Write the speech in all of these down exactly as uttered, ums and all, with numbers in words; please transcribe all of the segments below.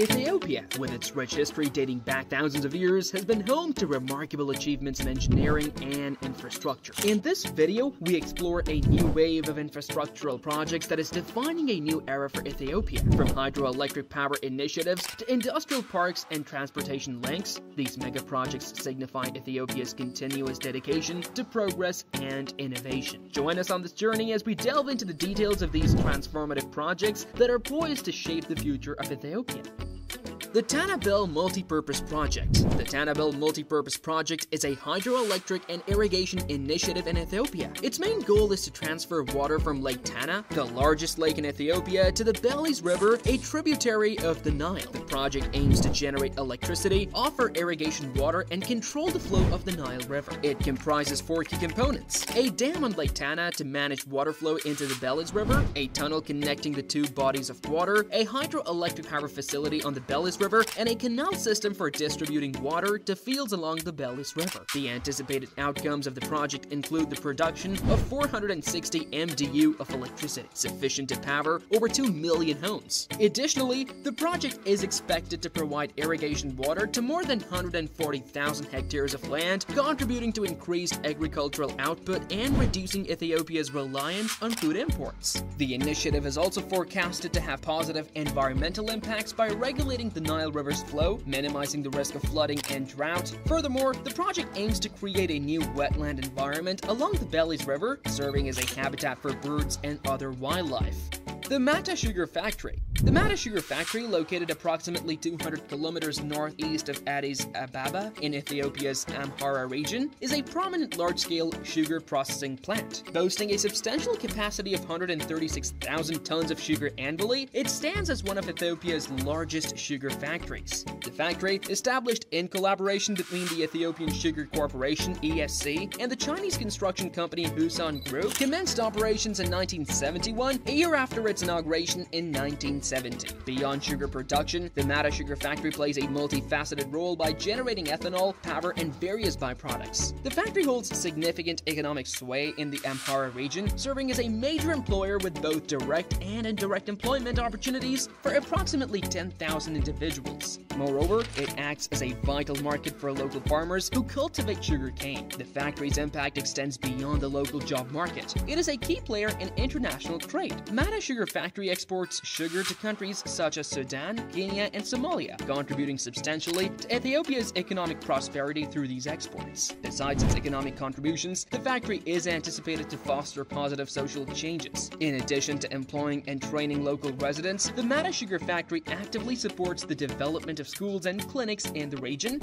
Ethiopia, with its rich history dating back thousands of years, has been home to remarkable achievements in engineering and infrastructure. In this video, we explore a new wave of infrastructural projects that is defining a new era for Ethiopia. From hydroelectric power initiatives to industrial parks and transportation links, these mega projects signify Ethiopia's continuous dedication to progress and innovation. Join us on this journey as we delve into the details of these transformative projects that are poised to shape the future of Ethiopia. The Tana Bell Multipurpose Project. The Tana Bell Multipurpose Project is a hydroelectric and irrigation initiative in Ethiopia. Its main goal is to transfer water from Lake Tana, the largest lake in Ethiopia, to the Belize River, a tributary of the Nile. The project aims to generate electricity, offer irrigation water, and control the flow of the Nile River. It comprises four key components: a dam on Lake Tana to manage water flow into the Belize River, a tunnel connecting the two bodies of water, a hydroelectric power facility on the Belize River, and a canal system for distributing water to fields along the Beles River. The anticipated outcomes of the project include the production of four hundred sixty M D U of electricity, sufficient to power over two million homes. Additionally, the project is expected to provide irrigation water to more than one hundred forty thousand hectares of land, contributing to increased agricultural output and reducing Ethiopia's reliance on food imports. The initiative is also forecasted to have positive environmental impacts by regulating the Nile River's flow, minimizing the risk of flooding and drought. Furthermore, the project aims to create a new wetland environment along the Belize River, serving as a habitat for birds and other wildlife. The Mata Sugar Factory. The Mata Sugar Factory, located approximately two hundred kilometers northeast of Addis Ababa in Ethiopia's Amhara region, is a prominent large-scale sugar processing plant. Boasting a substantial capacity of one hundred thirty-six thousand tons of sugar annually, it stands as one of Ethiopia's largest sugar factories. The factory, established in collaboration between the Ethiopian Sugar Corporation (E S C) and the Chinese construction company Busan Group, commenced operations in nineteen seventy-one, a year after its inauguration in nineteen seventy. Beyond sugar production, the Mata Sugar Factory plays a multifaceted role by generating ethanol, power, and various byproducts. The factory holds significant economic sway in the Amhara region, serving as a major employer with both direct and indirect employment opportunities for approximately ten thousand individuals. Moreover, it acts as a vital market for local farmers who cultivate sugarcane. The factory's impact extends beyond the local job market. It is a key player in international trade. Mata Sugar Factory exports sugar to countries such as Sudan, Kenya, and Somalia, contributing substantially to Ethiopia's economic prosperity through these exports. Besides its economic contributions, the factory is anticipated to foster positive social changes. In addition to employing and training local residents, the Mata Sugar Factory actively supports the development of schools and clinics in the region.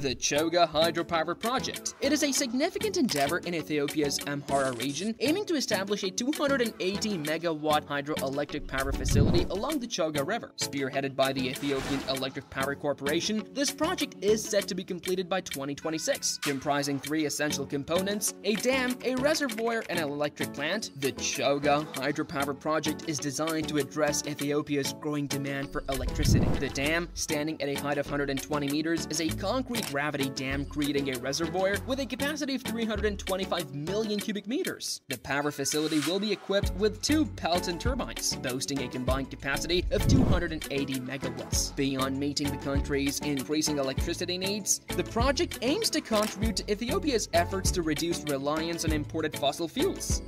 The Choga Hydropower Project. It is a significant endeavor in Ethiopia's Amhara region, aiming to establish a two hundred eighty megawatt hydroelectric power facility along the Choga River. Spearheaded by the Ethiopian Electric Power Corporation, this project is set to be completed by twenty twenty-six. Comprising three essential components: a dam, a reservoir, and an electric plant, the Choga Hydropower Project is designed to address Ethiopia's growing demand for electricity. The dam, standing at a height of one hundred twenty meters, is a concrete gravity dam creating a reservoir with a capacity of three hundred twenty-five million cubic meters. The power facility will be equipped with two Pelton turbines, boasting a combined capacity of two hundred eighty megawatts. Beyond meeting the country's increasing electricity needs, the project aims to contribute to Ethiopia's efforts to reduce reliance on imported fossil fuels.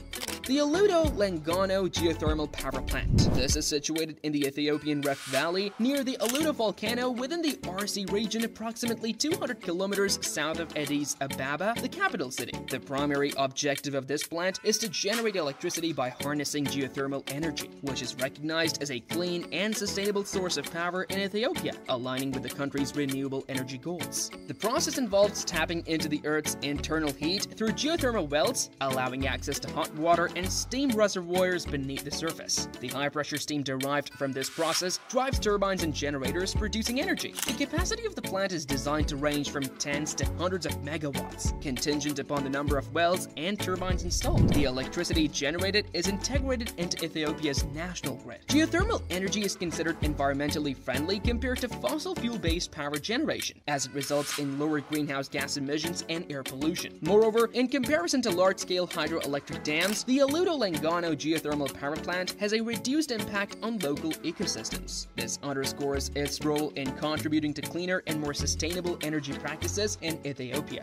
The Aluto-Langano Geothermal Power Plant. This is situated in the Ethiopian Rift Valley near the Aluto volcano within the Arsi region, approximately two hundred kilometers south of Addis Ababa, the capital city. The primary objective of this plant is to generate electricity by harnessing geothermal energy, which is recognized as a clean and sustainable source of power in Ethiopia, aligning with the country's renewable energy goals. The process involves tapping into the Earth's internal heat through geothermal wells, allowing access to hot water and steam reservoirs beneath the surface. The high-pressure steam derived from this process drives turbines and generators, producing energy. The capacity of the plant is designed to range from tens to hundreds of megawatts, contingent upon the number of wells and turbines installed. The electricity generated is integrated into Ethiopia's national grid. Geothermal energy is considered environmentally friendly compared to fossil fuel-based power generation, as it results in lower greenhouse gas emissions and air pollution. Moreover, in comparison to large-scale hydroelectric dams, the Aluto-Langano Geothermal Power Plant has a reduced impact on local ecosystems. This underscores its role in contributing to cleaner and more sustainable energy practices in Ethiopia.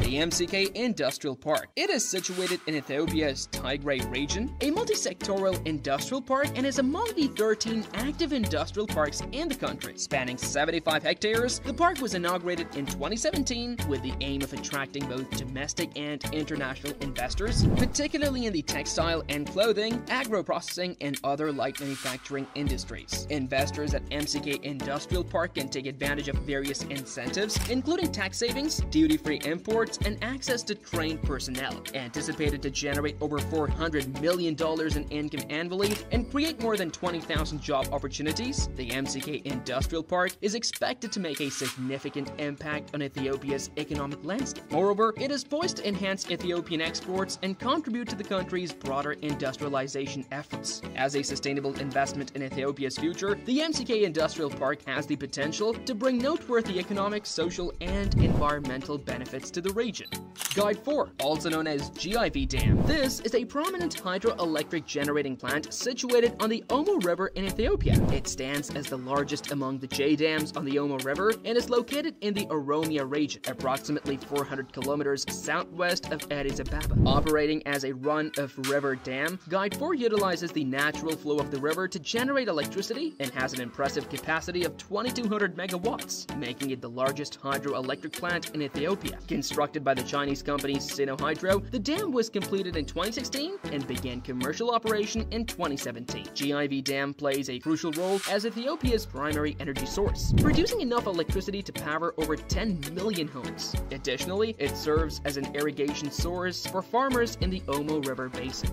The M C K Industrial Park. It is situated in Ethiopia's Tigray region, a multi-sectoral industrial park, and is among the thirteen active industrial parks in the country. Spanning seventy-five hectares, the park was inaugurated in twenty seventeen with the aim of attracting both domestic and international investors, particularly in the textile and clothing, agro-processing, and other light manufacturing industries. Investors at M C K Industrial Park can take advantage of various incentives, including tax savings, duty-free imports, and access to trained personnel, anticipated to generate over four hundred million dollars in income annually and create more than twenty thousand job opportunities. The M C K Industrial Park is expected to make a significant impact on Ethiopia's economic landscape. Moreover, it is poised to enhance Ethiopian exports and contribute to the country's broader industrialization efforts. As a sustainable investment in Ethiopia's future, the M C K Industrial Park has the potential to bring noteworthy economic, social, and environmental benefits to the region. Guide four, also known as Gibe Dam. This is a prominent hydroelectric generating plant situated on the Omo River in Ethiopia. It stands as the largest among the J dams on the Omo River and is located in the Oromia region, approximately four hundred kilometers southwest of Addis Ababa. Operating as a run-of-river dam, Guide four utilizes the natural flow of the river to generate electricity and has an impressive capacity of twenty-two hundred megawatts, making it the largest hydroelectric plant in Ethiopia. Constructed by the Chinese company Sinohydro, the dam was completed in twenty sixteen and began commercial operation in twenty seventeen. Gibe Dam plays a crucial role as Ethiopia's primary energy source, producing enough electricity to power over ten million homes. Additionally, it serves as an irrigation source for farmers in the Omo River basin.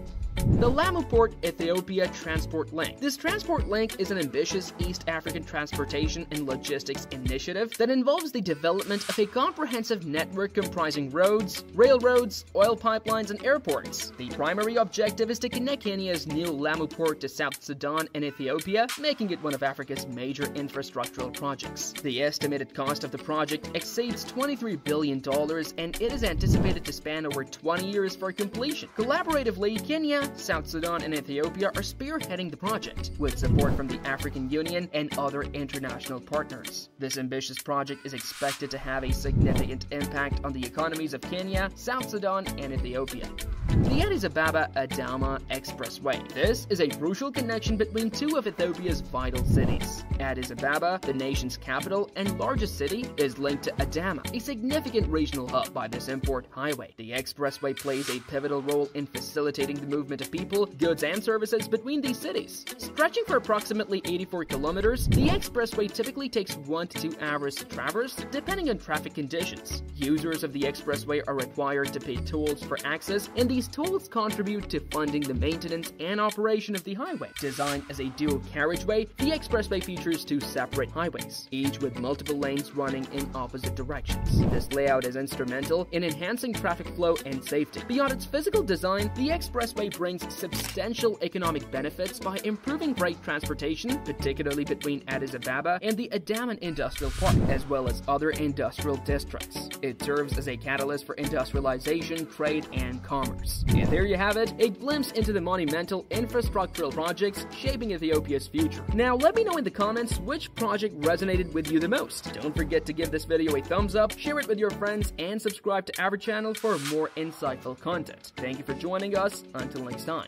The Lamu Port Ethiopia Transport Link. This transport link is an ambitious East African transportation and logistics initiative that involves the development of a comprehensive network comprising roads, railroads, oil pipelines, and airports. The primary objective is to connect Kenya's new Lamu Port to South Sudan and Ethiopia, making it one of Africa's major infrastructural projects. The estimated cost of the project exceeds twenty-three billion dollars, and it is anticipated to span over twenty years for completion. Collaboratively, Kenya, South Sudan, and Ethiopia are spearheading the project, with support from the African Union and other international partners. This ambitious project is expected to have a significant impact on the economies of Kenya, South Sudan, and Ethiopia. The Addis Ababa-Adama Expressway. This is a crucial connection between two of Ethiopia's vital cities. Addis Ababa, the nation's capital and largest city, is linked to Adama, a significant regional hub, by this import highway. The expressway plays a pivotal role in facilitating the movement of people, goods, and services between these cities. Stretching for approximately eighty-four kilometers, the expressway typically takes one to two hours to traverse, depending on traffic conditions. Users of the expressway are required to pay tolls for access, and these tolls contribute to funding the maintenance and operation of the highway. Designed as a dual carriageway, the expressway features two separate highways, each with multiple lanes running in opposite directions. This layout is instrumental in enhancing traffic flow and safety. Beyond its physical design, the expressway brings substantial economic benefits by improving freight transportation, particularly between Addis Ababa and the Adama Industrial Park, as well as other industrial districts. It serves as a catalyst for industrialization, trade, and commerce. And there you have it, a glimpse into the monumental infrastructural projects shaping Ethiopia's future. Now let me know in the comments which project resonated with you the most. Don't forget to give this video a thumbs up, share it with your friends, and subscribe to our channel for more insightful content. Thank you for joining us. Until next time.